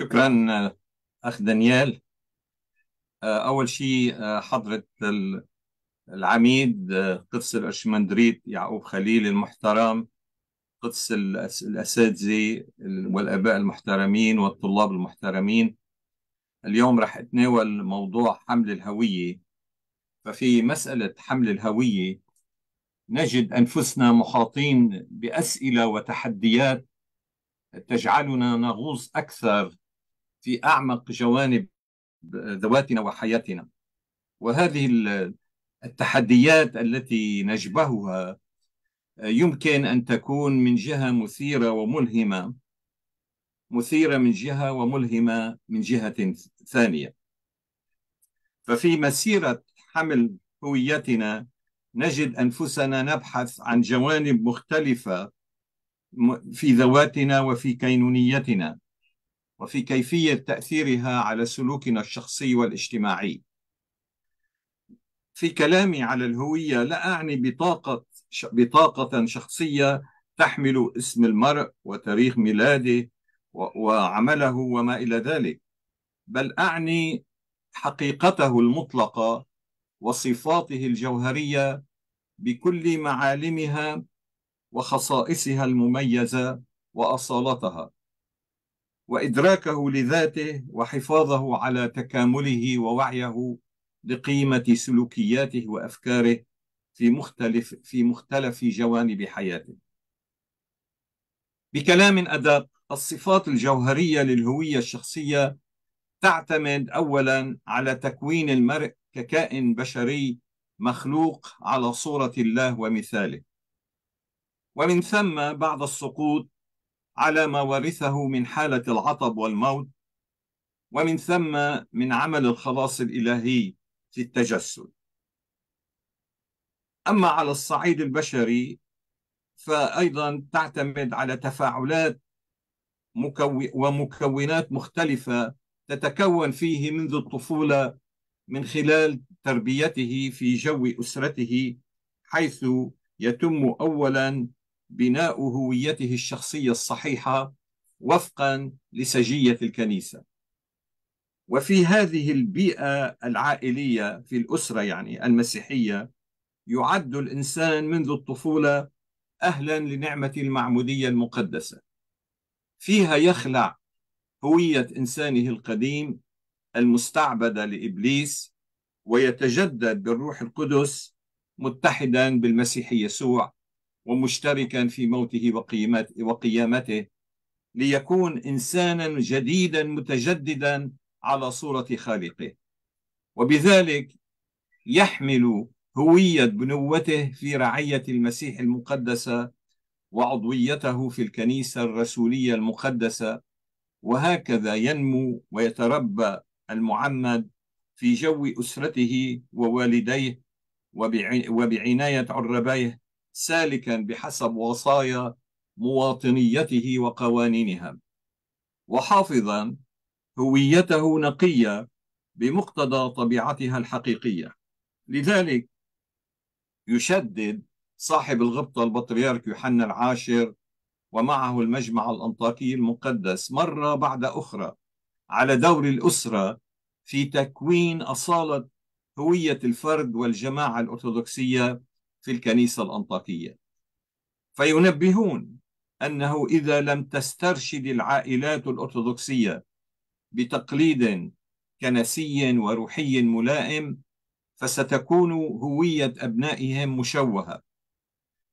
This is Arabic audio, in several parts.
شكرا أخ دانيال. أول شيء حضرة العميد قدس الأرشمندريت يعقوب خليل المحترم، قدس الأساتذة والآباء المحترمين والطلاب المحترمين. اليوم رح أتناول موضوع حمل الهوية. ففي مسألة حمل الهوية نجد أنفسنا محاطين بأسئلة وتحديات تجعلنا نغوص أكثر في أعمق جوانب ذواتنا وحياتنا، وهذه التحديات التي نجبهها يمكن أن تكون من جهة مثيرة وملهمة، من جهة ثانية. ففي مسيرة حمل هويتنا نجد أنفسنا نبحث عن جوانب مختلفة في ذواتنا وفي كينونيتنا وفي كيفية تأثيرها على سلوكنا الشخصي والاجتماعي. في كلامي على الهوية لا أعني بطاقة شخصية تحمل اسم المرء وتاريخ ميلاده وعمله وما إلى ذلك، بل أعني حقيقته المطلقة وصفاته الجوهرية بكل معالمها وخصائصها المميزة وأصالتها، وإدراكه لذاته وحفاظه على تكامله ووعيه لقيمة سلوكياته وأفكاره في مختلف جوانب حياته. بكلام أدق، الصفات الجوهرية للهوية الشخصية تعتمد أولاً على تكوين المرء ككائن بشري مخلوق على صورة الله ومثاله، ومن ثم بعد السقوط على ما ورثه من حالة العطب والموت، ومن ثم من عمل الخلاص الإلهي في التجسد. أما على الصعيد البشري فأيضا تعتمد على تفاعلات ومكونات مختلفة تتكون فيه منذ الطفولة من خلال تربيته في جو أسرته، حيث يتم أولا بناء هويته الشخصية الصحيحة وفقا لسجية الكنيسة. وفي هذه البيئة العائلية في الأسرة المسيحية يعد الإنسان منذ الطفولة أهلا لنعمة المعمودية المقدسة، فيها يخلع هوية إنسانه القديم المستعبدة لإبليس ويتجدد بالروح القدس متحدا بالمسيح يسوع ومشتركا في موته وقيامته ليكون إنسانا جديدا متجددا على صورة خالقه، وبذلك يحمل هوية بنوته في رعية المسيح المقدسة وعضويته في الكنيسة الرسولية المقدسة، وهكذا ينمو ويتربى المعمد في جو أسرته ووالديه وبعناية عربيه، سالكا بحسب وصايا مواطنيته وقوانينها، وحافظا هويته نقية بمقتضى طبيعتها الحقيقية. لذلك يشدد صاحب الغبطة البطريرك يوحنا العاشر ومعه المجمع الأنطاكي المقدس مرة بعد أخرى على دور الأسرة في تكوين أصالة هوية الفرد والجماعة الأرثوذكسية في الكنيسة الأنطاكية، فينبهون أنه إذا لم تسترشد العائلات الأرثوذكسية بتقليد كنسي وروحي ملائم فستكون هوية أبنائهم مشوهة.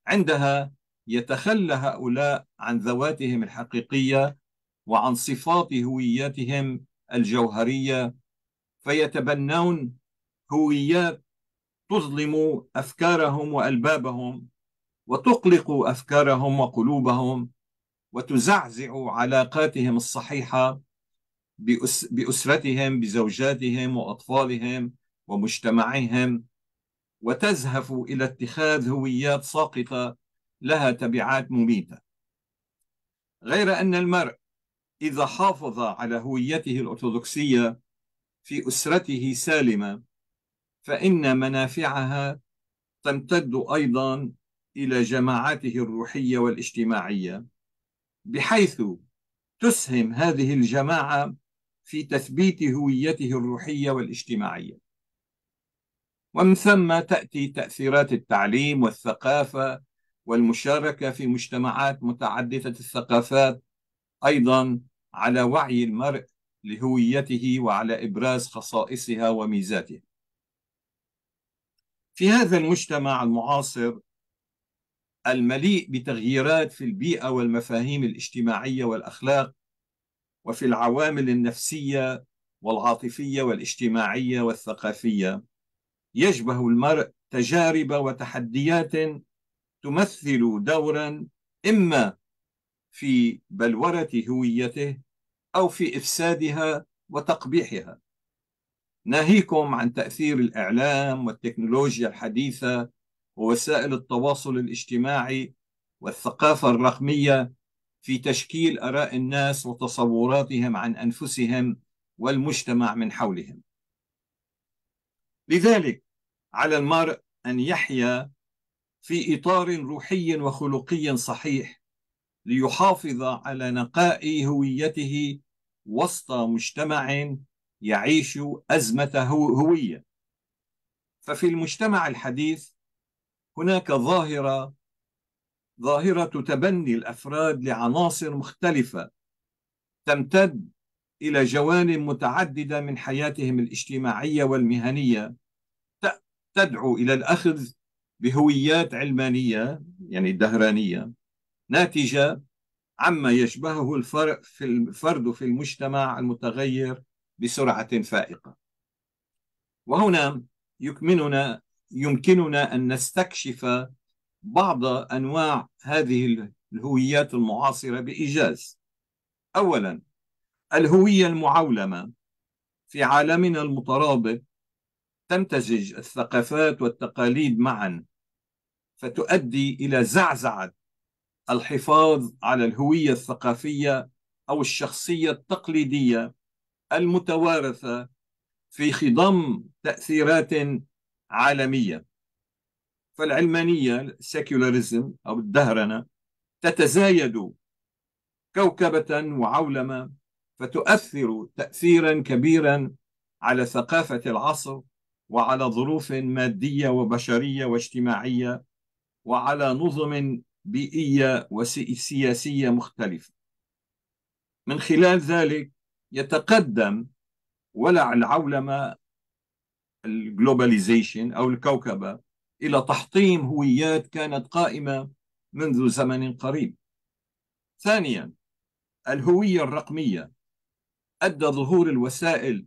عندها يتخلى هؤلاء عن ذواتهم الحقيقية وعن صفات هوياتهم الجوهرية، فيتبنون هويات تظلم أفكارهم وألبابهم وتقلق أفكارهم وقلوبهم وتزعزع علاقاتهم الصحيحة بأسرتهم بزوجاتهم وأطفالهم ومجتمعهم، وتزهف إلى اتخاذ هويات ساقطة لها تبعات مميتة. غير أن المرء إذا حافظ على هويته الأرثوذكسية في أسرته سالمة فإن منافعها تمتد أيضا إلى جماعاته الروحية والاجتماعية، بحيث تسهم هذه الجماعة في تثبيت هويته الروحية والاجتماعية. ومن ثم تأتي تأثيرات التعليم والثقافة والمشاركة في مجتمعات متعددة الثقافات أيضا على وعي المرء لهويته وعلى إبراز خصائصها وميزاتها. في هذا المجتمع المعاصر المليء بتغييرات في البيئة والمفاهيم الاجتماعية والأخلاق وفي العوامل النفسية والعاطفية والاجتماعية والثقافية، يشبه المرء تجارب وتحديات تمثل دورا إما في بلورة هويته أو في إفسادها وتقبيحها. ناهيكم عن تأثير الإعلام والتكنولوجيا الحديثة ووسائل التواصل الاجتماعي والثقافة الرقمية في تشكيل آراء الناس وتصوراتهم عن أنفسهم والمجتمع من حولهم. لذلك على المرء أن يحيا في إطار روحي وخلقي صحيح ليحافظ على نقاء هويته وسط مجتمع يعيش أزمة هوية. ففي المجتمع الحديث هناك ظاهرة تبني الأفراد لعناصر مختلفة تمتد إلى جوانب متعددة من حياتهم الاجتماعية والمهنية، تدعو إلى الأخذ بهويات علمانية يعني دهرانية ناتجة عما يشبهه الفرد في المجتمع المتغير بسرعة فائقة. وهنا يمكننا أن نستكشف بعض أنواع هذه الهويات المعاصرة بإيجاز. أولا، الهوية المعولمة. في عالمنا المترابط تمتزج الثقافات والتقاليد معا، فتؤدي إلى زعزعة الحفاظ على الهوية الثقافية أو الشخصية التقليدية المتوارثة في خضم تأثيرات عالمية. فالعلمانية السيكولاريزم أو الدهرنة تتزايد كوكبة وعولمة، فتؤثر تأثيرا كبيرا على ثقافة العصر وعلى ظروف مادية وبشرية واجتماعية وعلى نظم بيئية وسياسية مختلفة. من خلال ذلك يتقدم ولع العولمة الجلوباليزيشن أو الكوكبة إلى تحطيم هويات كانت قائمة منذ زمن قريب. ثانيا، الهوية الرقمية. أدى ظهور الوسائل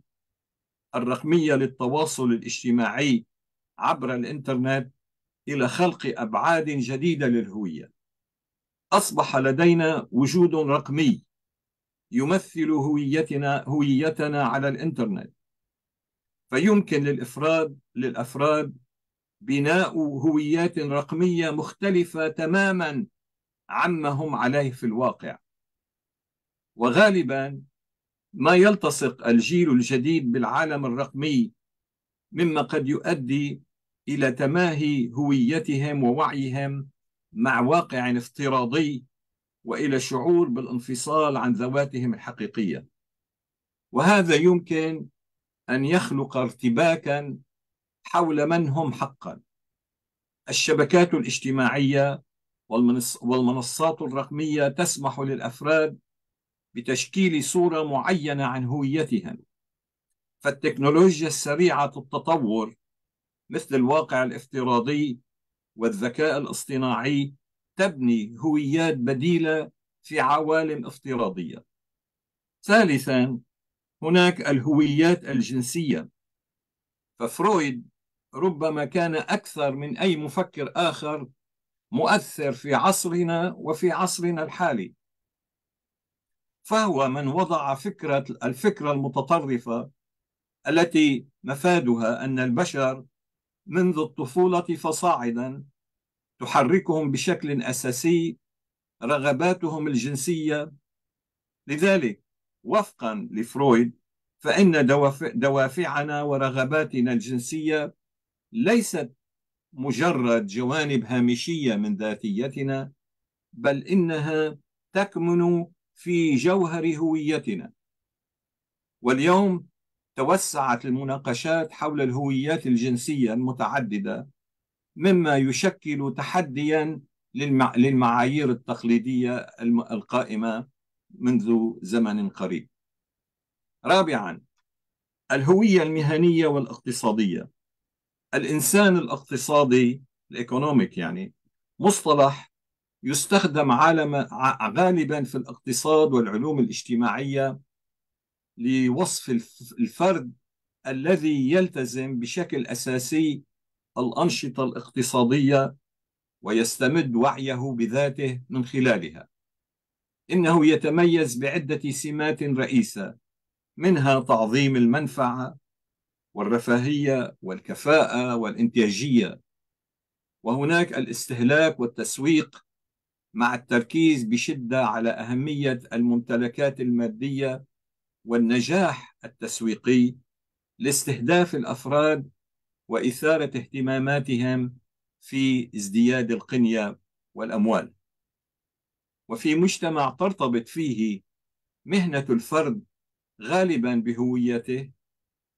الرقمية للتواصل الاجتماعي عبر الإنترنت إلى خلق أبعاد جديدة للهوية. أصبح لدينا وجود رقمي يمثل هويتنا على الإنترنت، فيمكن للأفراد بناء هويات رقمية مختلفة تماما عما هم عليه في الواقع. وغالبا ما يلتصق الجيل الجديد بالعالم الرقمي، مما قد يؤدي إلى تماهي هويتهم ووعيهم مع واقع افتراضي وإلى شعور بالانفصال عن ذواتهم الحقيقية، وهذا يمكن أن يخلق ارتباكا حول من هم حقا. الشبكات الاجتماعية والمنصات الرقمية تسمح للأفراد بتشكيل صورة معينة عن هويتهم، فالتكنولوجيا السريعة التطور مثل الواقع الافتراضي والذكاء الاصطناعي تبني هويات بديلة في عوالم افتراضية. ثالثا، هناك الهويات الجنسية. ففرويد ربما كان أكثر من أي مفكر آخر مؤثر في عصرنا وفي عصرنا الحالي، فهو من وضع الفكرة المتطرفة التي مفادها أن البشر منذ الطفولة فصاعدا تحركهم بشكل أساسي رغباتهم الجنسية. لذلك وفقا لفرويد فإن دوافعنا ورغباتنا الجنسية ليست مجرد جوانب هامشية من ذاتيتنا، بل إنها تكمن في جوهر هويتنا. واليوم توسعت المناقشات حول الهويات الجنسية المتعددة، مما يشكل تحدياً للمعايير التقليدية القائمة منذ زمن قريب. رابعاً، الهوية المهنية والاقتصادية. الإنسان الاقتصادي الإيكونوميك مصطلح يستخدم غالباً في الاقتصاد والعلوم الاجتماعية لوصف الفرد الذي يلتزم بشكل أساسي الأنشطة الاقتصادية ويستمد وعيه بذاته من خلالها. إنه يتميز بعدة سمات رئيسة، منها تعظيم المنفعة والرفاهية والكفاءة والإنتاجية، وهناك الاستهلاك والتسويق مع التركيز بشدة على أهمية الممتلكات المادية والنجاح التسويقي لاستهداف الأفراد وإثارة اهتماماتهم في ازدياد القنية والأموال. وفي مجتمع ترتبط فيه مهنة الفرد غالباً بهويته،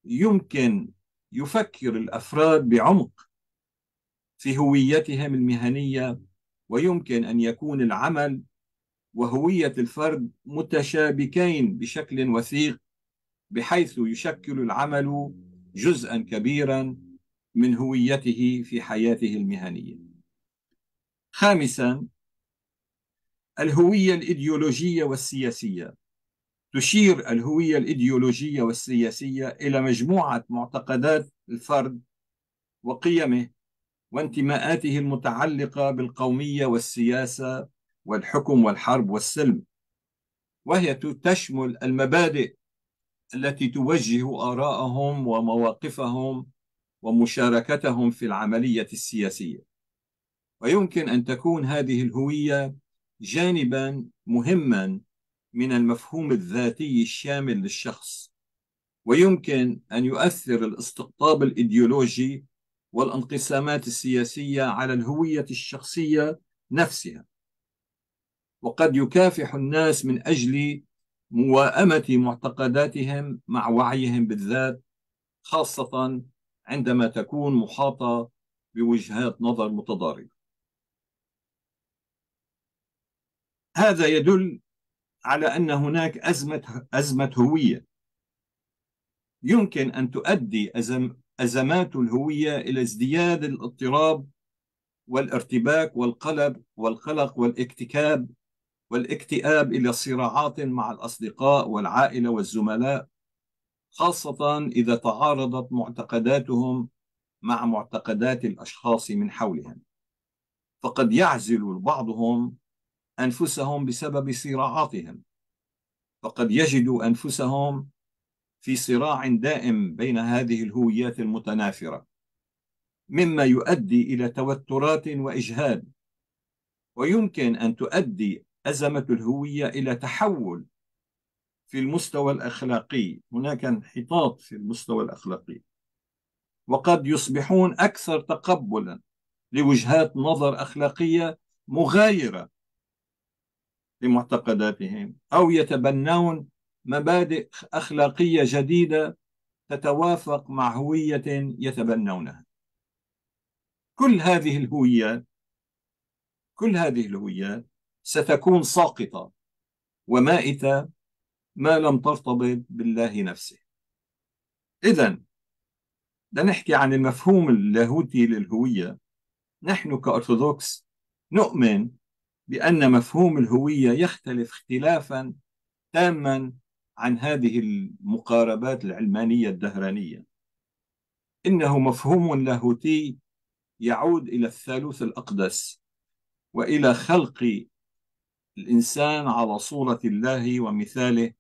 يمكن يفكر الأفراد بعمق في هويتهم المهنية، ويمكن أن يكون العمل وهوية الفرد متشابكين بشكل وثيق، بحيث يشكل العمل جزءاً كبيراً من هويته في حياته المهنية. خامساً، الهوية الإيديولوجية والسياسية. تشير الهوية الإيديولوجية والسياسية إلى مجموعة معتقدات الفرد وقيمه وانتماءاته المتعلقة بالقومية والسياسة والحكم والحرب والسلم، وهي تشمل المبادئ التي توجه آراءهم ومواقفهم ومشاركتهم في العملية السياسية. ويمكن أن تكون هذه الهوية جانباً مهماً من المفهوم الذاتي الشامل للشخص، ويمكن أن يؤثر الاستقطاب الإيديولوجي والانقسامات السياسية على الهوية الشخصية نفسها. وقد يكافح الناس من أجل موائمة معتقداتهم مع وعيهم بالذات، خاصة عندما تكون محاطة بوجهات نظر متضاربة. هذا يدل على أن هناك أزمة هوية. يمكن أن تؤدي أزمات الهوية إلى ازدياد الاضطراب والارتباك والقلق والاكتئاب، إلى صراعات مع الأصدقاء والعائلة والزملاء، خاصة إذا تعارضت معتقداتهم مع معتقدات الأشخاص من حولهم. فقد يعزل بعضهم أنفسهم بسبب صراعاتهم، فقد يجدوا أنفسهم في صراع دائم بين هذه الهويات المتنافرة، مما يؤدي إلى توترات وإجهاد. ويمكن أن تؤدي أزمة الهوية إلى تحول في المستوى الأخلاقي، هناك انحطاط في المستوى الأخلاقي، وقد يصبحون أكثر تقبلا لوجهات نظر أخلاقية مغايرة لمعتقداتهم، أو يتبنون مبادئ أخلاقية جديدة تتوافق مع هوية يتبنونها. كل هذه الهويات ستكون ساقطة ومائتة ما لم ترتبط بالله نفسه. إذن لنحكي عن المفهوم اللاهوتي للهوية. نحن كأرثوذكس نؤمن بأن مفهوم الهوية يختلف اختلافاً تاماً عن هذه المقاربات العلمانية الدهرانية. إنه مفهوم لاهوتي يعود إلى الثالوث الأقدس، وإلى خلق الإنسان على صورة الله ومثاله،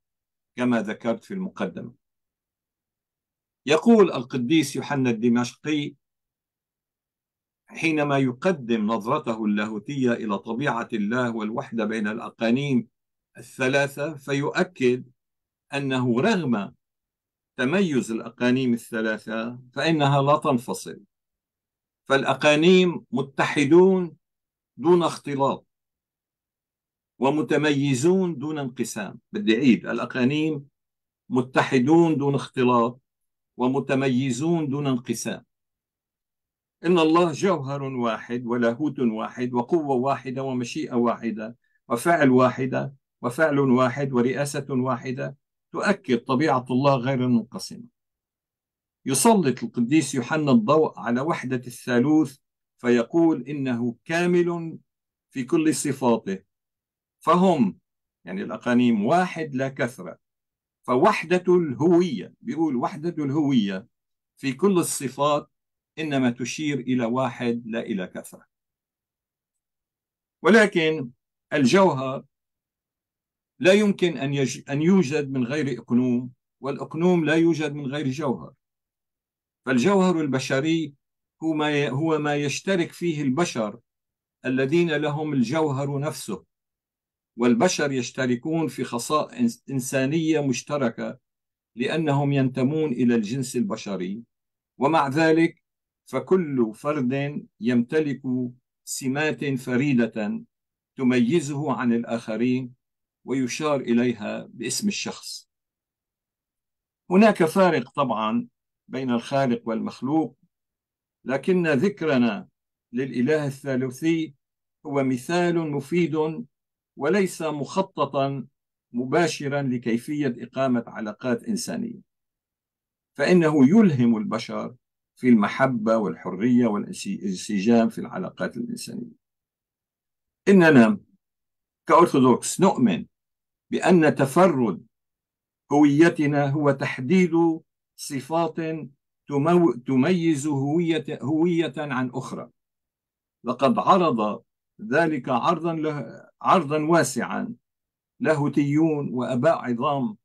كما ذكرت في المقدمة. يقول القديس يوحنا الدمشقي حينما يقدم نظرته اللاهوتية إلى طبيعة الله والوحدة بين الأقانيم الثلاثة، فيؤكد أنه رغم تميز الأقانيم الثلاثة فإنها لا تنفصل، فالأقانيم متحدون دون اختلاط، ومتميزون دون انقسام. بدي أعيد: الأقانيم متحدون دون اختلاط ومتميزون دون انقسام. إن الله جوهر واحد ولاهوت واحد وقوة واحدة ومشيئة واحدة وفعل واحدة وفعل واحد ورئاسة واحدة تؤكد طبيعة الله غير المنقسمة. يسلط القديس يوحنا الضوء على وحدة الثالوث فيقول إنه كامل في كل صفاته، فهم يعني الأقانيم واحد لا كثرة. فوحدة الهوية، بيقول وحدة الهوية في كل الصفات إنما تشير إلى واحد لا إلى كثرة. ولكن الجوهر لا يمكن أن يوجد من غير إقنوم، والإقنوم لا يوجد من غير جوهر. فالجوهر البشري هو ما يشترك فيه البشر الذين لهم الجوهر نفسه، والبشر يشتركون في خصائص إنسانية مشتركة لأنهم ينتمون إلى الجنس البشري، ومع ذلك فكل فرد يمتلك سمات فريدة تميزه عن الآخرين ويشار إليها باسم الشخص. هناك فارق طبعا بين الخالق والمخلوق، لكن ذكرنا للإله الثالوثي هو مثال مفيد وليس مخططا مباشرا لكيفية إقامة علاقات إنسانية، فإنه يلهم البشر في المحبة والحرية والانسجام في العلاقات الإنسانية. إننا كأرثوذكس نؤمن بأن تفرد هويتنا هو تحديد صفات تميز هوية عن أخرى. لقد عرض ذلك عرضا واسعا لاهوتيون وأباء عظام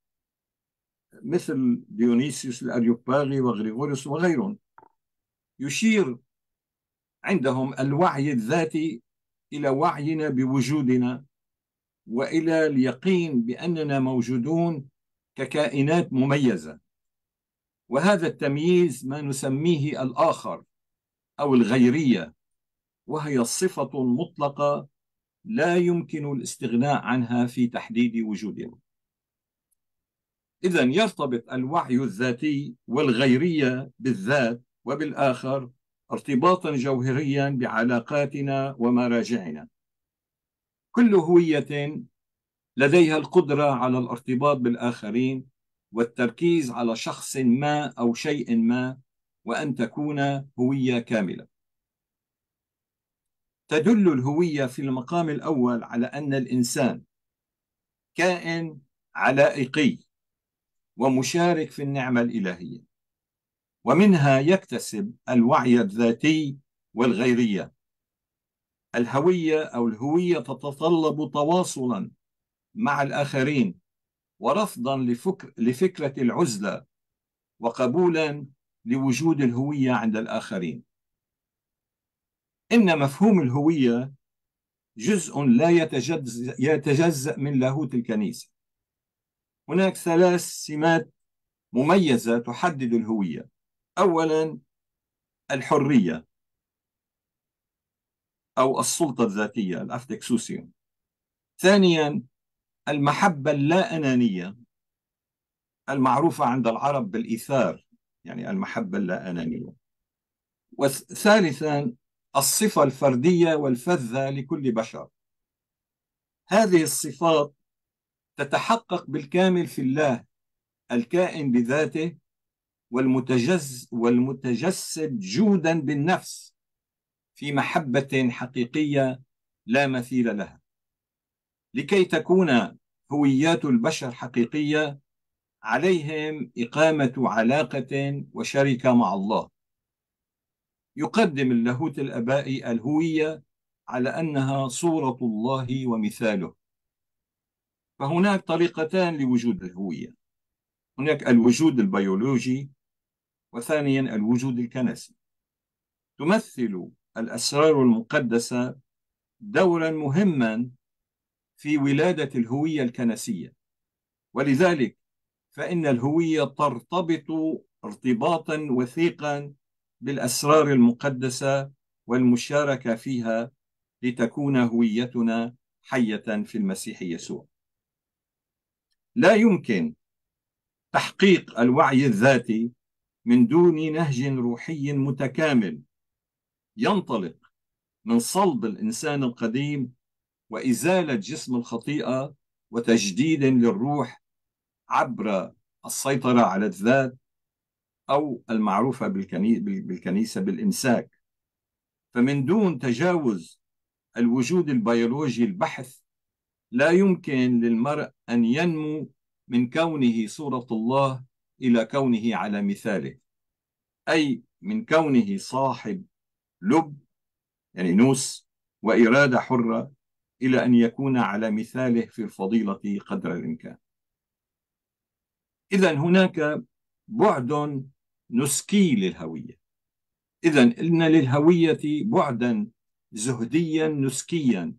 مثل ديونيسيوس الأريوباغي وغريغوريوس وغيرهم، يشير عندهم الوعي الذاتي إلى وعينا بوجودنا وإلى اليقين بأننا موجودون ككائنات مميزة، وهذا التمييز ما نسميه الآخر أو الغيرية، وهي صفة مطلقة لا يمكن الاستغناء عنها في تحديد وجودنا. إذن يرتبط الوعي الذاتي والغيرية بالذات وبالآخر ارتباطا جوهريا بعلاقاتنا ومراجعنا. كل هوية لديها القدرة على الارتباط بالآخرين والتركيز على شخص ما أو شيء ما، وأن تكون هوية كاملة. تدل الهوية في المقام الأول على أن الإنسان كائن علائقي ومشارك في النعمة الإلهية، ومنها يكتسب الوعي الذاتي والغيرية. الهوية أو الهوية تتطلب تواصلا مع الآخرين ورفضا لفكرة العزلة وقبولا لوجود الهوية عند الآخرين. إن مفهوم الهوية جزء لا يتجزأ من لاهوت الكنيسة. هناك ثلاث سمات مميزة تحدد الهوية. أولا الحرية أو السلطة الذاتية، الأفتكسوسيون. ثانيا المحبة اللا أنانية المعروفة عند العرب بالإيثار، يعني المحبة اللا أنانية. وثالثا الصفة الفردية والفذة لكل بشر. هذه الصفات تتحقق بالكامل في الله الكائن بذاته والمتجسد جودا بالنفس في محبة حقيقية لا مثيل لها. لكي تكون هويات البشر حقيقية عليهم إقامة علاقة وشركة مع الله. يقدم اللاهوت الآبائي الهوية على أنها صورة الله ومثاله. فهناك طريقتان لوجود الهوية: هناك الوجود البيولوجي، وثانيا الوجود الكنسي. تمثل الأسرار المقدسة دورا مهما في ولادة الهوية الكنسية، ولذلك فإن الهوية ترتبط ارتباطا وثيقا بالأسرار المقدسة والمشاركة فيها لتكون هويتنا حية في المسيح يسوع. لا يمكن تحقيق الوعي الذاتي من دون نهج روحي متكامل ينطلق من صلب الإنسان القديم وإزالة جسم الخطيئة وتجديد للروح عبر السيطرة على الذات أو المعروفة بالكنيسة بالإمساك. فمن دون تجاوز الوجود البيولوجي البحث لا يمكن للمرء أن ينمو من كونه صورة الله إلى كونه على مثاله، أي من كونه صاحب لب يعني نوس وإرادة حرة إلى أن يكون على مثاله في الفضيلة قدر الإمكان. إذن هناك بعد نسكي للهوية. إذن إن للهوية بعدا زهديا نسكيا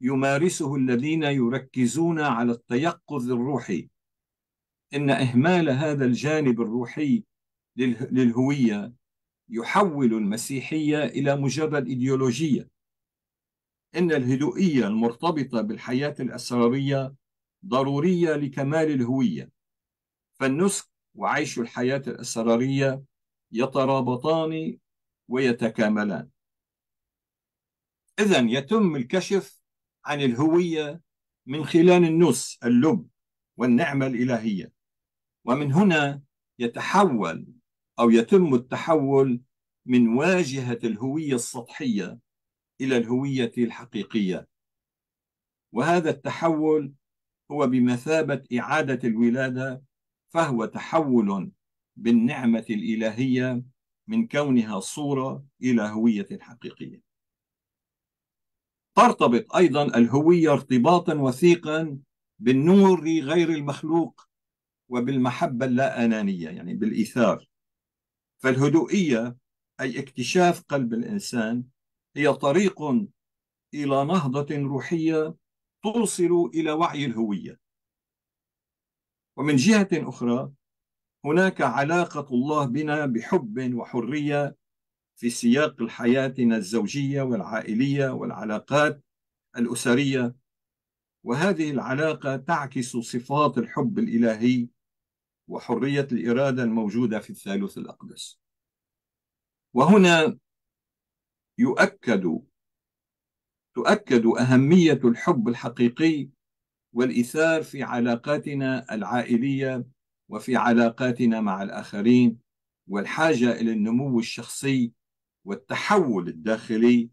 يمارسه الذين يركزون على التيقظ الروحي. إن إهمال هذا الجانب الروحي للهوية يحول المسيحية إلى مجرد إيديولوجية. إن الهدوئية المرتبطة بالحياة الأسرارية ضرورية لكمال الهوية، فالنسك وعيش الحياة الأسرارية يترابطان ويتكاملان. إذن يتم الكشف عن الهوية من خلال النص اللب والنعمة الإلهية، ومن هنا يتحول أو يتم التحول من واجهة الهوية السطحية إلى الهوية الحقيقية. وهذا التحول هو بمثابة إعادة الولادة، فهو تحول بالنعمة الإلهية من كونها صورة إلى هوية حقيقية. ترتبط أيضا الهوية ارتباطا وثيقا بالنور غير المخلوق وبالمحبة اللا أنانية، يعني بالإيثار. فالهدوئية أي اكتشاف قلب الإنسان هي طريق إلى نهضة روحية توصل إلى وعي الهوية. ومن جهة أخرى هناك علاقة الله بنا بحب وحرية في سياق حياتنا الزوجية والعائلية والعلاقات الأسرية، وهذه العلاقة تعكس صفات الحب الإلهي وحرية الإرادة الموجودة في الثالوث الأقدس. وهنا تؤكد أهمية الحب الحقيقي والإيثار في علاقاتنا العائلية وفي علاقاتنا مع الآخرين، والحاجة إلى النمو الشخصي والتحول الداخلي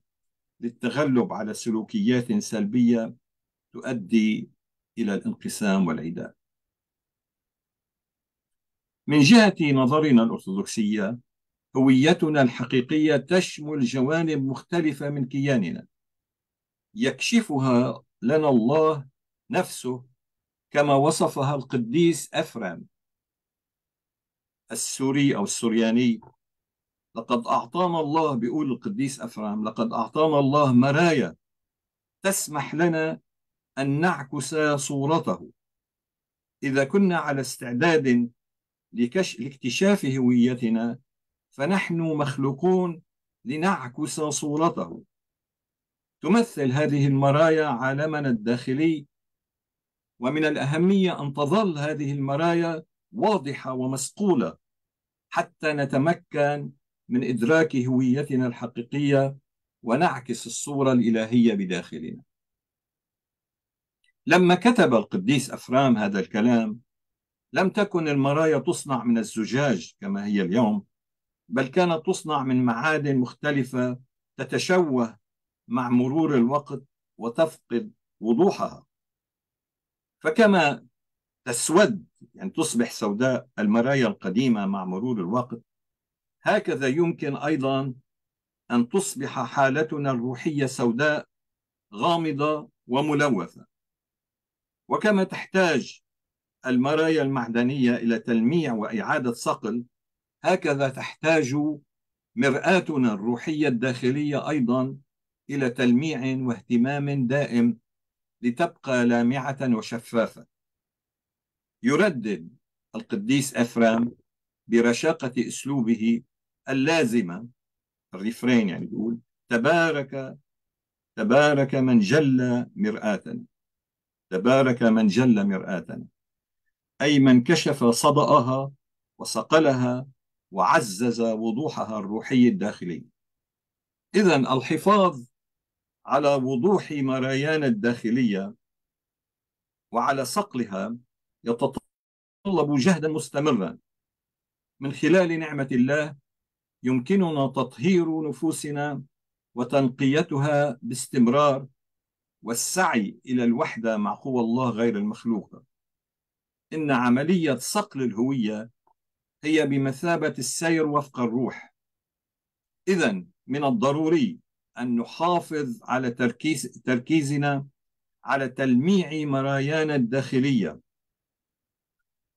للتغلب على سلوكيات سلبية تؤدي إلى الانقسام والعداء. من جهة نظرنا الأرثوذكسية، هويتنا الحقيقية تشمل جوانب مختلفة من كياننا يكشفها لنا الله نفسه، كما وصفها القديس أفرام السوري أو السورياني. لقد أعطانا الله، بيقول القديس أفرام، لقد أعطانا الله مرايا تسمح لنا أن نعكس صورته. إذا كنا على استعداد لاكتشاف هويتنا فنحن مخلوقون لنعكس صورته. تمثل هذه المرايا عالمنا الداخلي، ومن الأهمية أن تظل هذه المرايا واضحة ومصقولة حتى نتمكن من إدراك هويتنا الحقيقية ونعكس الصورة الإلهية بداخلنا. لما كتب القديس أفرام هذا الكلام لم تكن المرايا تصنع من الزجاج كما هي اليوم، بل كانت تصنع من معادن مختلفة تتشوه مع مرور الوقت وتفقد وضوحها. فكما تسود يعني تصبح سوداء المرايا القديمة مع مرور الوقت، هكذا يمكن أيضا أن تصبح حالتنا الروحية سوداء غامضة وملوثة. وكما تحتاج المرايا المعدنية إلى تلميع وإعادة صقل، هكذا تحتاج مرآتنا الروحية الداخلية أيضا إلى تلميع واهتمام دائم لتبقى لامعة وشفافة. يردد القديس أفرام برشاقة أسلوبه اللازمة الريفرين، يعني يقول: تبارك تبارك من جل مرآتنا، تبارك من جل مرآتنا، أي من كشف صدأها وصقلها وعزز وضوحها الروحي الداخلي. إذن الحفاظ على وضوح مرايانا الداخلية وعلى صقلها يتطلب جهدا مستمرا. من خلال نعمة الله يمكننا تطهير نفوسنا وتنقيتها باستمرار والسعي إلى الوحدة مع قوى الله غير المخلوقة. إن عملية صقل الهوية هي بمثابة السير وفق الروح. إذن من الضروري أن نحافظ على تركيزنا على تلميع مرايانا الداخلية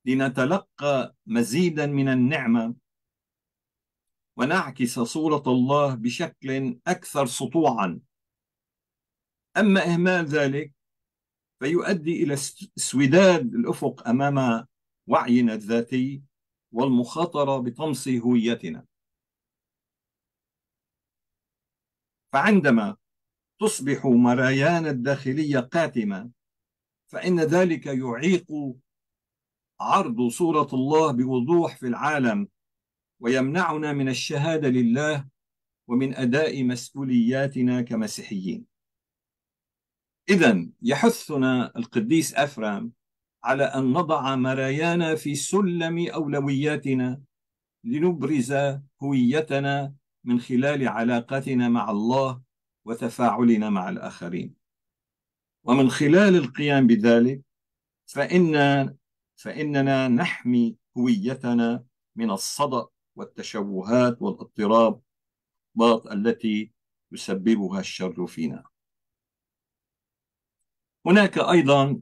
لنتلقى مزيدا من النعمة ونعكس صورة الله بشكل أكثر سطوعا. أما إهمال ذلك فيؤدي إلى اسوداد الأفق أمام وعينا الذاتي والمخاطرة بطمس هويتنا. فعندما تصبح مرايانا الداخلية قاتمة فإن ذلك يعيق عرض صورة الله بوضوح في العالم ويمنعنا من الشهادة لله ومن أداء مسؤولياتنا كمسيحيين. إذن يحثنا القديس أفرام على أن نضع مرايانا في سلم أولوياتنا لنبرز هويتنا من خلال علاقتنا مع الله وتفاعلنا مع الآخرين. ومن خلال القيام بذلك فإننا نحمي هويتنا من الصدأ والتشوهات والاضطرابات التي يسببها الشر فينا. هناك أيضا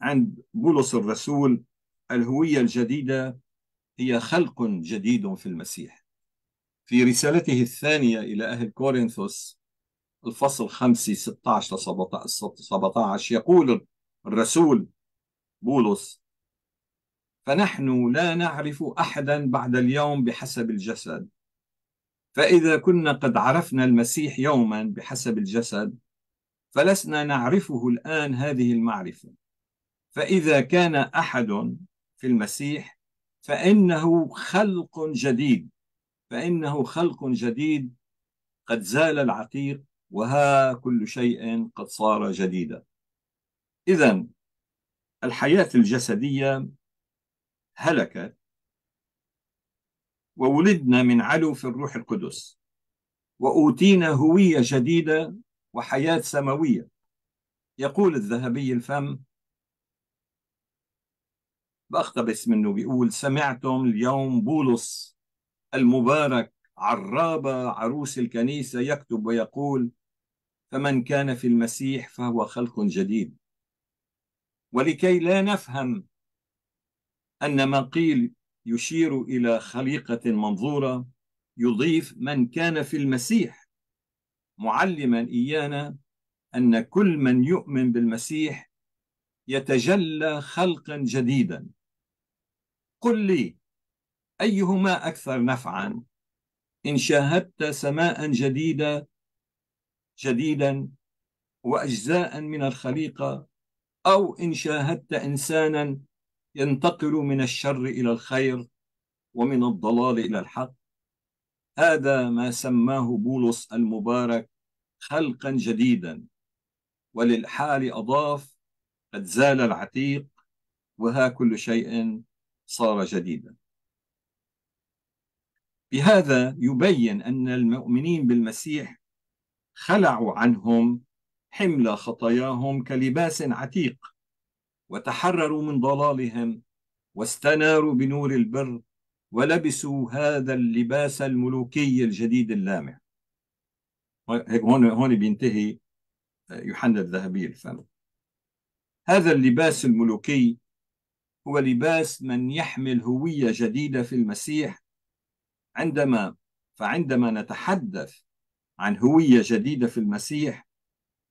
عند بولس الرسول الهوية الجديدة هي خلق جديد في المسيح. في رسالته الثانية إلى أهل كورنثوس الفصل 5:16-17 يقول الرسول بولس: فنحن لا نعرف أحدا بعد اليوم بحسب الجسد، فإذا كنا قد عرفنا المسيح يوما بحسب الجسد فلسنا نعرفه الآن هذه المعرفة، فإذا كان أحد في المسيح فإنه خلق جديد، فإنه خلق جديد، قد زال العتيق وها كل شيء قد صار جديدا. إذن الحياة الجسدية هلكت وولدنا من علو في الروح القدس وأوتينا هوية جديدة وحياة سماوية. يقول الذهبي الفم، بأقتبس منه، بيقول: سمعتم اليوم بولس المبارك عراب عروس الكنيسة يكتب ويقول: فمن كان في المسيح فهو خلق جديد. ولكي لا نفهم أن ما قيل يشير إلى خليقة منظورة، يضيف: من كان في المسيح، معلما إيانا أن كل من يؤمن بالمسيح يتجلى خلقا جديدا. قل لي أيهما أكثر نفعا، إن شاهدت سماء جديدا وأجزاء من الخليقة، أو إن شاهدت إنسانا ينتقل من الشر إلى الخير ومن الضلال إلى الحق؟ هذا ما سماه بولس المبارك خلقا جديدا، وللحال أضاف: قد زال العتيق وها كل شيء صار جديدا. بهذا يبين أن المؤمنين بالمسيح خلعوا عنهم حمل خطاياهم كلباس عتيق، وتحرروا من ضلالهم واستناروا بنور البر، ولبسوا هذا اللباس الملوكي الجديد اللامع. هون بينتهي يوحنا الذهبي الفم. هذا اللباس الملوكي هو لباس من يحمل هوية جديدة في المسيح. فعندما نتحدث عن هوية جديدة في المسيح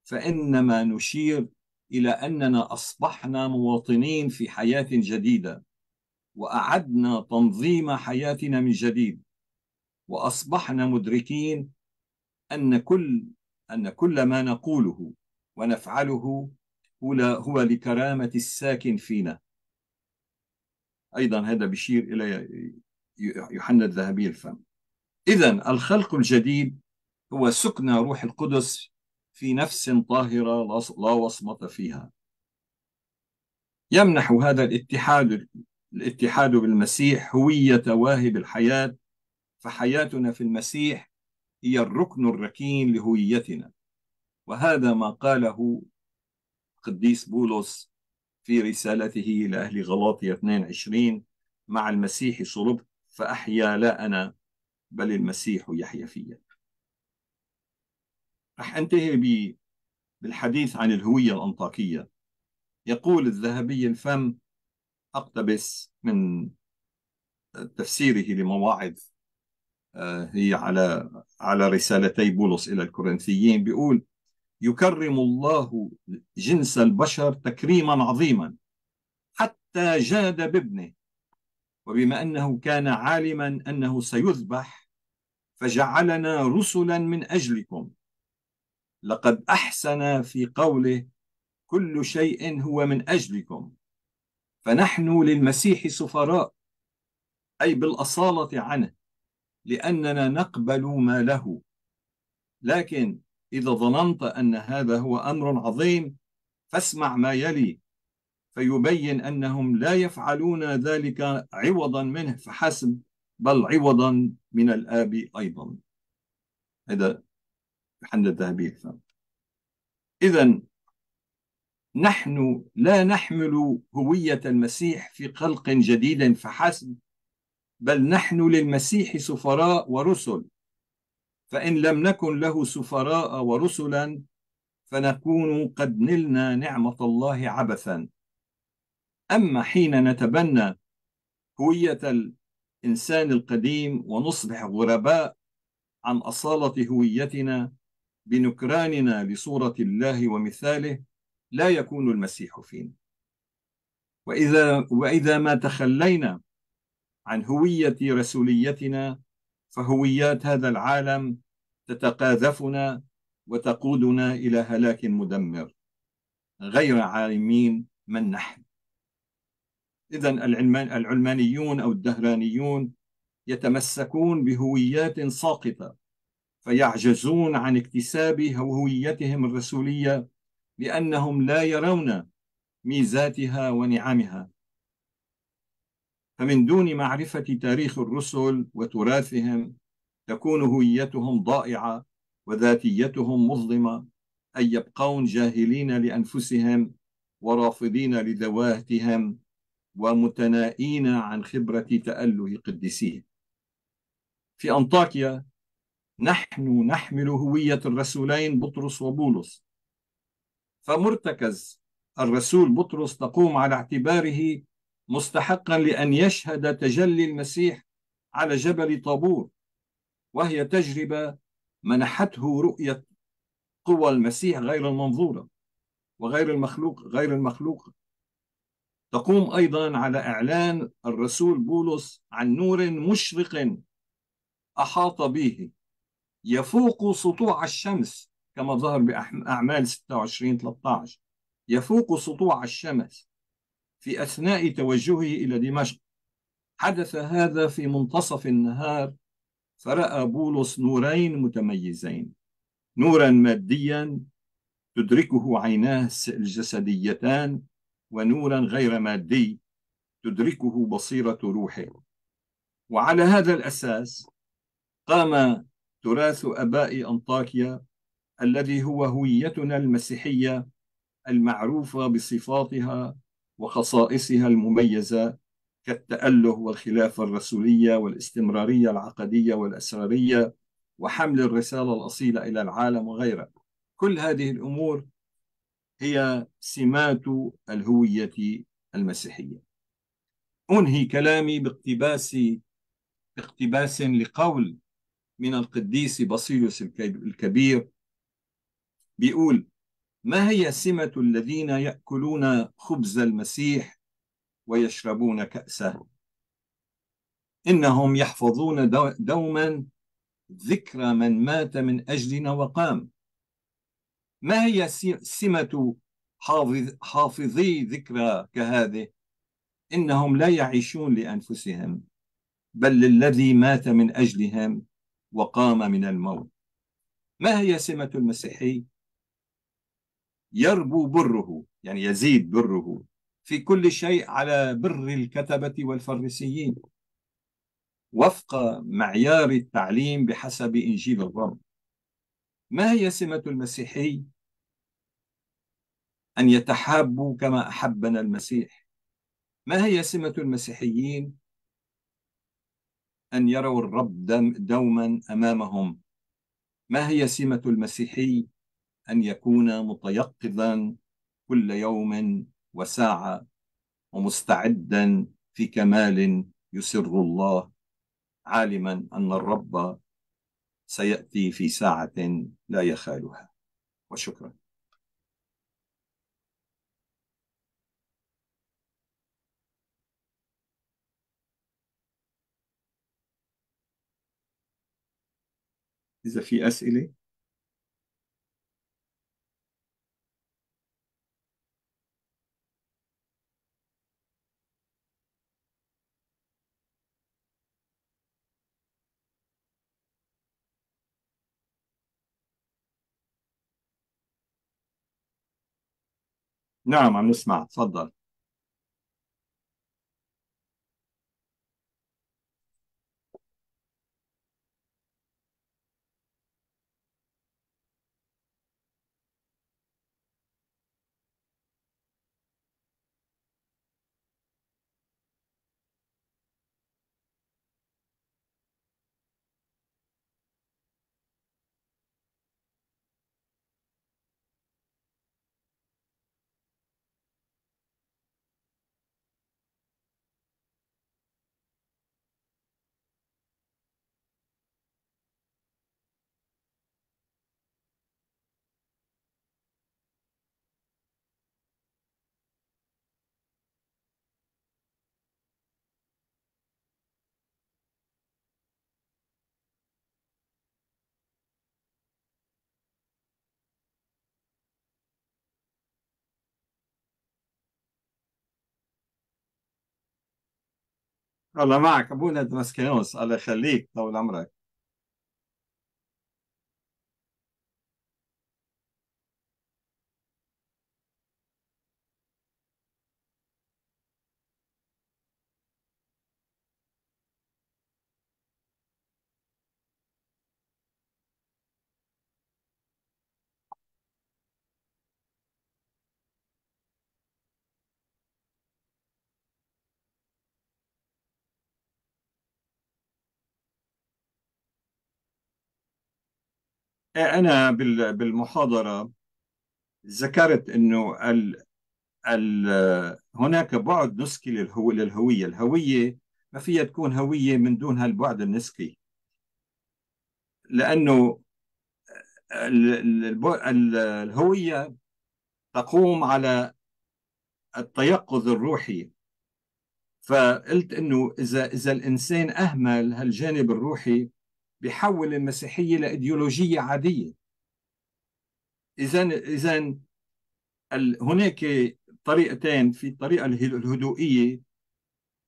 فإنما نشير إلى أننا أصبحنا مواطنين في حياة جديدة، وأعدنا تنظيم حياتنا من جديد، وأصبحنا مدركين أن كل أن كل ما نقوله ونفعله هو لكرامة الساكن فينا. أيضا هذا بيشير إلى يوحنا الذهبي الفم. إذن الخلق الجديد هو سكن روح القدس في نفس طاهرة لا وصمة فيها. يمنح هذا الاتحاد بالمسيح هوية واهب الحياة، فحياتنا في المسيح هي الركن الركين لهويتنا، وهذا ما قاله القديس بولس في رسالته لأهل غلاطية 2:20: مع المسيح صلبت فأحيا لا أنا بل المسيح يحيا فيا. رح أنتهي بالحديث عن الهوية الأنطاكية. يقول الذهبي الفم، أقتبس من تفسيره لمواعظ هي على رسالتي بولس إلى الكورنثيين، بيقول: يكرم الله جنس البشر تكريما عظيما حتى جاد بابنه، وبما أنه كان عالما أنه سيذبح فجعلنا رسلا من أجلكم، لقد أحسن في قوله كل شيء هو من أجلكم، فنحن للمسيح سفراء، أي بالأصالة عنه لأننا نقبل ما له. لكن إذا ظننت أن هذا هو أمر عظيم فاسمع ما يلي، فيبين أنهم لا يفعلون ذلك عوضا منه فحسب، بل عوضا من الآب أيضا. هذا يوحنا الذهبي الفم. إذن نحن لا نحمل هوية المسيح في خلق جديد فحسب، بل نحن للمسيح سفراء ورسل، فإن لم نكن له سفراء ورسلا فنكون قد نلنا نعمة الله عبثا. أما حين نتبنى هوية الإنسان القديم ونصبح غرباء عن أصالة هويتنا بنكراننا لصورة الله ومثاله، لا يكون المسيح فينا. وإذا ما تخلينا عن هوية رسوليتنا فهويات هذا العالم تتقاذفنا وتقودنا إلى هلاك مدمر غير عالمين من نحن. إذن العلمانيون أو الدهرانيون يتمسكون بهويات ساقطة فيعجزون عن اكتساب هويتهم الرسولية لأنهم لا يرون ميزاتها ونعمها. فمن دون معرفة تاريخ الرسل وتراثهم تكون هويتهم ضائعة وذاتيتهم مظلمة، أي يبقون جاهلين لأنفسهم ورافضين لذواتهم ومتنائين عن خبرة تأله قديسيه. في أنطاكيا نحن نحمل هوية الرسولين بطرس وبولس، فمرتكز الرسول بطرس تقوم على اعتباره مستحقا لأن يشهد تجلي المسيح على جبل طابور، وهي تجربة منحته رؤية قوى المسيح غير المنظورة وغير المخلوق. تقوم أيضا على إعلان الرسول بولس عن نور مشرق أحاط به يفوق سطوع الشمس، كما ظهر بأعمال 26:13، يفوق سطوع الشمس في أثناء توجهه إلى دمشق. حدث هذا في منتصف النهار، فرأى بولس نورين متميزين، نورا ماديا تدركه عيناه الجسديتان، ونورا غير مادي تدركه بصيرة روحه. وعلى هذا الأساس قام تراث آباء أنطاكيا الذي هو هويتنا المسيحية المعروفة بصفاتها وخصائصها المميزة كالتأله والخلافة الرسولية والاستمرارية العقدية والأسرارية وحمل الرسالة الأصيلة إلى العالم وغيرها. كل هذه الأمور هي سمات الهوية المسيحية. أنهي كلامي باقتباس لقول من القديس باسيليوس الكبير، بيقول: ما هي سمة الذين يأكلون خبز المسيح ويشربون كأسه؟ إنهم يحفظون دوما ذكرى من مات من أجلنا وقام، ما هي سمة حافظي ذكرى كهذه؟ إنهم لا يعيشون لأنفسهم بل للذي مات من أجلهم وقام من الموت. ما هي سمة المسيحي؟ يربو بره، يعني يزيد بره في كل شيء على بر الكتبة والفريسيين وفق معيار التعليم بحسب إنجيل الرب. ما هي سمة المسيحي؟ أن يتحابوا كما أحبنا المسيح. ما هي سمة المسيحيين؟ أن يروا الرب دوما أمامهم. ما هي سمة المسيحي؟ أن يكون متيقظا كل يوم وساعة ومستعدا في كمال يسر الله، عالما أن الرب سيأتي في ساعة لا يخالها. وشكرا. إذا في أسئلة. نعم عم نسمع، تفضل. الله معك أبونا دمسكينوس، الله يخليك طول عمرك. أنا بالمحاضرة ذكرت أنه هناك بعد نسكي للهوية. الهوية ما فيها تكون هوية من دون هالبعد النسكي، لأنه الهوية تقوم على التيقظ الروحي. فقلت أنه إذا الإنسان أهمل هالجانب الروحي بيحول المسيحية لإيديولوجية عادية. إذا هناك طريقتين، في الطريقة الهدوئية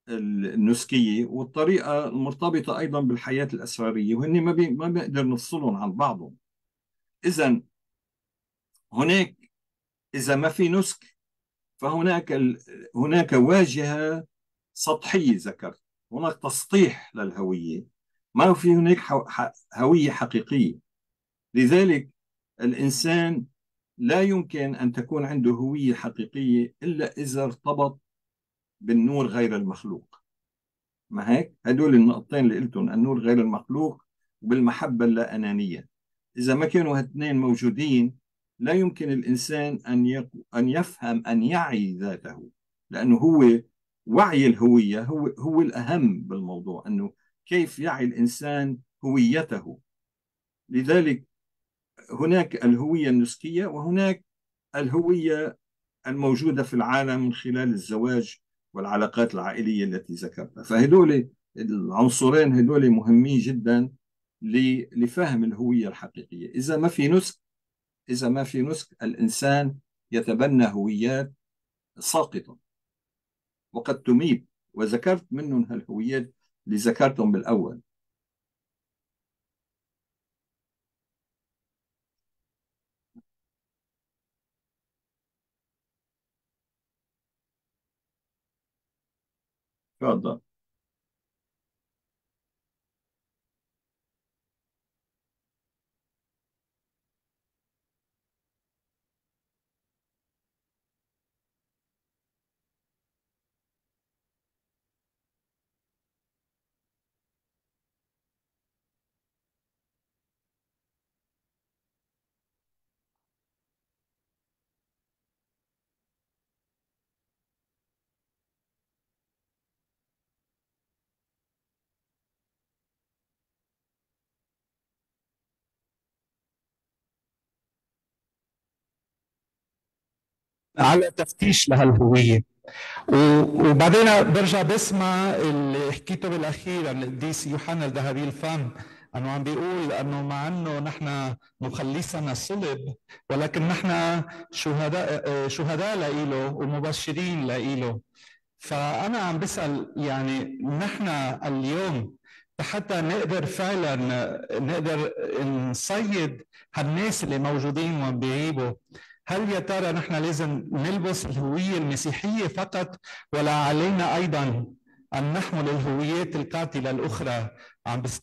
النسكية والطريقة المرتبطة أيضا بالحياة الأسرارية، وهن ما بنقدر نفصلهم عن بعضهم. إذا هناك إذا ما في نسك فهناك واجهة سطحية، ذكرت هناك تسطيح للهوية، ما في هناك هوية حقيقية. لذلك الإنسان لا يمكن أن تكون عنده هوية حقيقية إلا إذا ارتبط بالنور غير المخلوق. ما هيك؟ هدول النقطتين اللي قلتهم، النور غير المخلوق وبالمحبة اللانانية. إذا ما كانوا هالاثنين موجودين لا يمكن الإنسان أن يفهم، أن يعي ذاته، لأنه هو وعي الهوية هو الأهم بالموضوع، أنه كيف يعي الإنسان هويته. لذلك هناك الهوية النسكية وهناك الهوية الموجودة في العالم من خلال الزواج والعلاقات العائلية التي ذكرتها. فهدول العنصرين هدول مهمين جدا لفهم الهوية الحقيقية. إذا ما في نسك إذا ما في نسك الإنسان يتبنى هويات ساقطة وقد تميت، وذكرت منهم هالهويات اللي ذكرتهم بالأول. تفضل. على تفتيش لهالهويه. وبعدين برجع بسمع اللي حكيته بالاخير عن القديس يوحنا الذهبي الفم، انه عم بيقول انه مع انه نحن مخلصنا صلب، ولكن نحن شهداء لإله ومبشرين لإله. فانا عم بسال يعني نحن اليوم حتى نقدر فعلا نقدر نصيد هالناس اللي موجودين وعم بيغيبوا، هل يا ترى نحن لازم نلبس الهوية المسيحية فقط، ولا علينا أيضا أن نحمل الهويات القاتلة الأخرى؟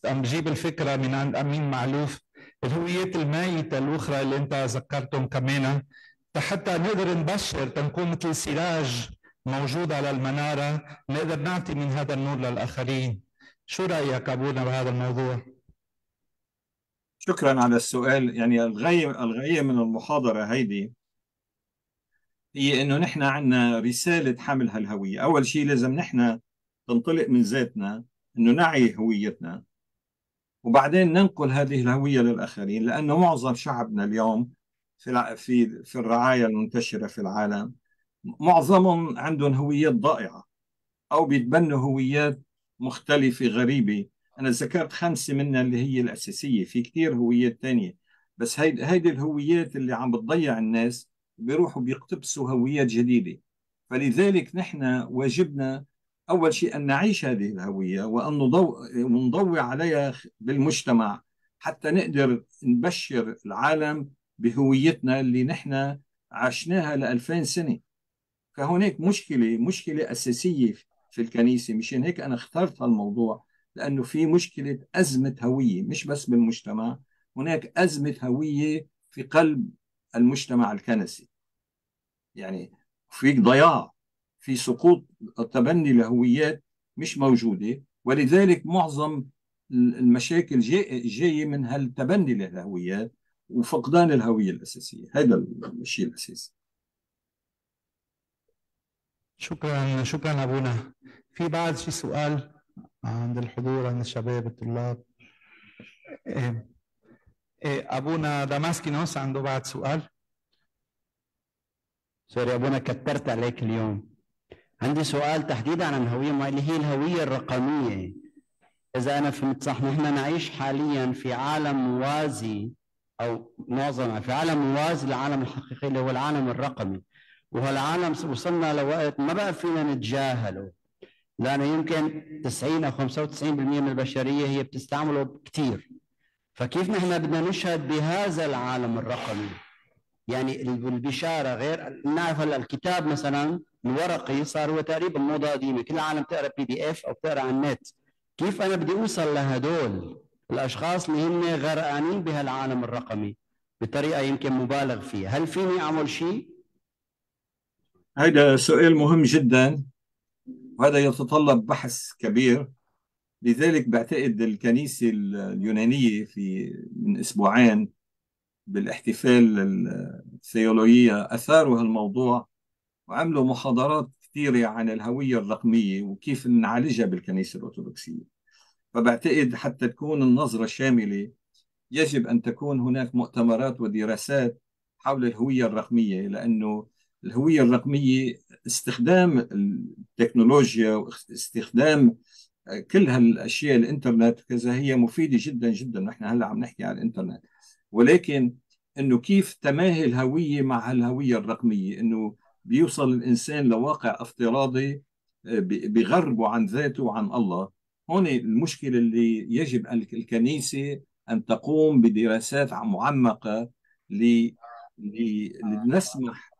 عم بجيب الفكرة من عند أمين معلوف، الهويات الميتة الأخرى اللي أنت ذكرتهم كمان، حتى نقدر نبشر، تنكون مثل سراج موجود على المنارة، نقدر نعطي من هذا النور للآخرين. شو رأيك أبونا بهذا الموضوع؟ شكرا على السؤال. يعني الغاية من المحاضرة هيدي هي إنه نحن عنا رسالة حمل هالهوية. أول شيء لازم نحن ننطلق من ذاتنا، إنه نعي هويتنا، وبعدين ننقل هذه الهوية للآخرين، لأنه معظم شعبنا اليوم في الرعاية المنتشرة في العالم معظمهم عندهم هويات ضائعة أو بيتبنوا هويات مختلفة غريبة. أنا ذكرت 5 منها اللي هي الأساسية، في كثير هويات تانية، بس هيدي الهويات اللي عم بتضيع الناس، بيروحوا بيقتبسوا هويات جديدة. فلذلك نحن واجبنا أول شيء أن نعيش هذه الهوية وأن نضوي عليها بالمجتمع، حتى نقدر نبشر العالم بهويتنا اللي نحن عشناها ل2000 سنة. فهناك مشكلة أساسية في الكنيسة، مشان هيك أنا اخترت هالموضوع، لأنه في مشكلة أزمة هوية، مش بس بالمجتمع، هناك أزمة هوية في قلب المجتمع الكنسي. يعني في ضياع، في سقوط تبني لهويات مش موجودة، ولذلك معظم المشاكل جاية من هالتبني للهويات وفقدان الهوية الأساسية. هذا الشيء الأساسي. شكرا أبونا. في بعد شي سؤال عند الحضور، عند الشباب الطلاب؟ أبونا داماسكينوس عنده بعد سؤال. سوري أبونا كترت عليك اليوم. عندي سؤال تحديدا عن الهوية، ما اللي هي الهوية الرقمية. إذا أنا فهمت صح، نحن نعيش حاليا في عالم موازي، أو معظمنا في عالم موازي للعالم الحقيقي اللي هو العالم الرقمي، وهالعالم وصلنا لوقت ما بقى فينا نتجاهله، لأنه يمكن 90 أو 95% من البشرية هي بتستعمله كثير. فكيف نحن بدنا نشهد بهذا العالم الرقمي؟ يعني البشارة غير، نعرف هلا الكتاب مثلا الورقي صار هو تقريبا موضة قديمة، كل العالم بتقرا PDF أو بتقرا على النت. كيف أنا بدي أوصل لهدول الأشخاص اللي هم غرقانين بهالعالم الرقمي بطريقة يمكن مبالغ فيها؟ هل فيني أعمل شيء؟ هذا سؤال مهم جدا، وهذا يتطلب بحث كبير. لذلك بعتقد الكنيسة اليونانية من أسبوعين بالاحتفال الثيولوجية أثاروا هالموضوع وعملوا محاضرات كثيرة عن الهوية الرقمية وكيف نعالجها بالكنيسة الأرثوذكسية. فبعتقد حتى تكون النظرة شاملة يجب أن تكون هناك مؤتمرات ودراسات حول الهوية الرقمية، لأنه الهوية الرقمية استخدام التكنولوجيا واستخدام كل هالأشياء، الإنترنت كذا، هي مفيدة جدا جدا. نحن هلا عم نحكي عن الإنترنت، ولكن انه كيف تماهي الهويه مع الهويه الرقميه، انه بيوصل الانسان لواقع افتراضي بغربه عن ذاته وعن الله. هون المشكله اللي يجب الكنيسه ان تقوم بدراسات معمقه لنسمح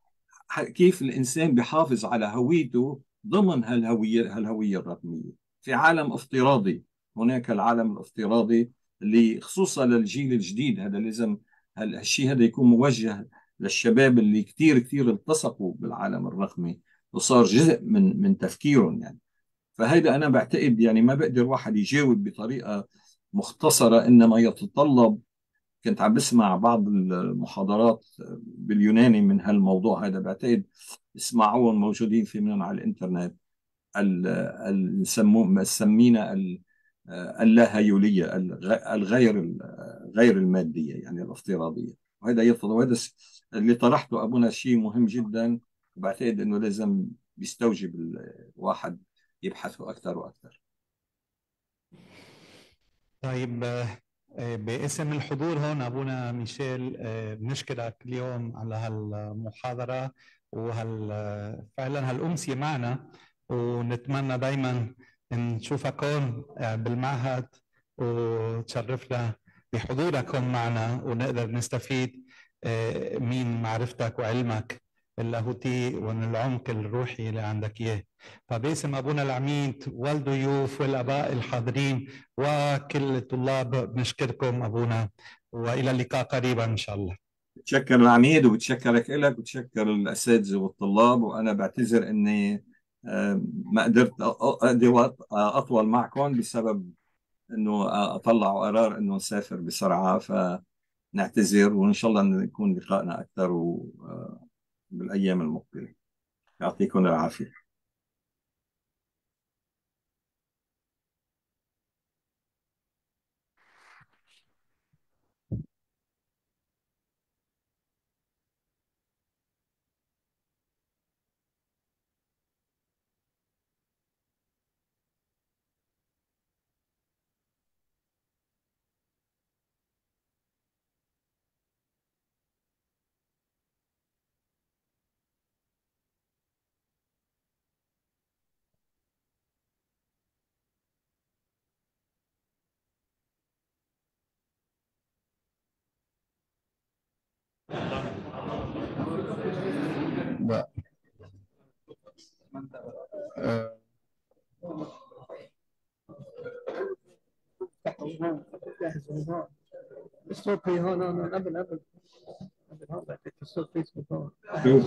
كيف الانسان بيحافظ على هويته ضمن هالهويه الرقميه في عالم افتراضي. هناك العالم الافتراضي اللي خصوصا للجيل الجديد هذا لازم هالشيء هذا يكون موجه للشباب اللي كثير كثير التصقوا بالعالم الرقمي وصار جزء من تفكيرهم. يعني فهيدا انا بعتقد يعني ما بقدر واحد يجاوب بطريقه مختصره، انما يتطلب. كنت عم بسمع بعض المحاضرات باليوناني من هالموضوع هذا، بعتقد اسمعوهم موجودين في منهم على الانترنت، سمينا اللاهيوليه الغير الماديه يعني الافتراضيه. وهذا يفضل، وهذا اللي طرحته ابونا شيء مهم جدا، وبعتقد انه لازم بيستوجب الواحد يبحثه اكثر واكثر. طيب باسم الحضور هون ابونا ميشيل بنشكرك اليوم على هالمحاضره فعلا هالامسيه معنا، ونتمنى دائما نشوفك هون بالمعهد وتشرفنا بحضورك هون معنا، ونقدر نستفيد من معرفتك وعلمك اللاهوتي ومن العمق الروحي اللي عندك اياه. فباسم ابونا العميد والضيوف والاباء الحاضرين وكل الطلاب بنشكركم ابونا، والى اللقاء قريبا ان شاء الله. بتشكر العميد وبتشكرك الك وبتشكر الاساتذه والطلاب، وانا بعتذر اني ما قدرت اقضي وقت اطول معكم بسبب انه اطلعوا قرار انه نسافر بسرعه، فنعتذر وان شاء الله نكون لقائنا اكثر بالايام المقبله. يعطيكم العافيه. الصوت هون قبل الصوت فيسبوك.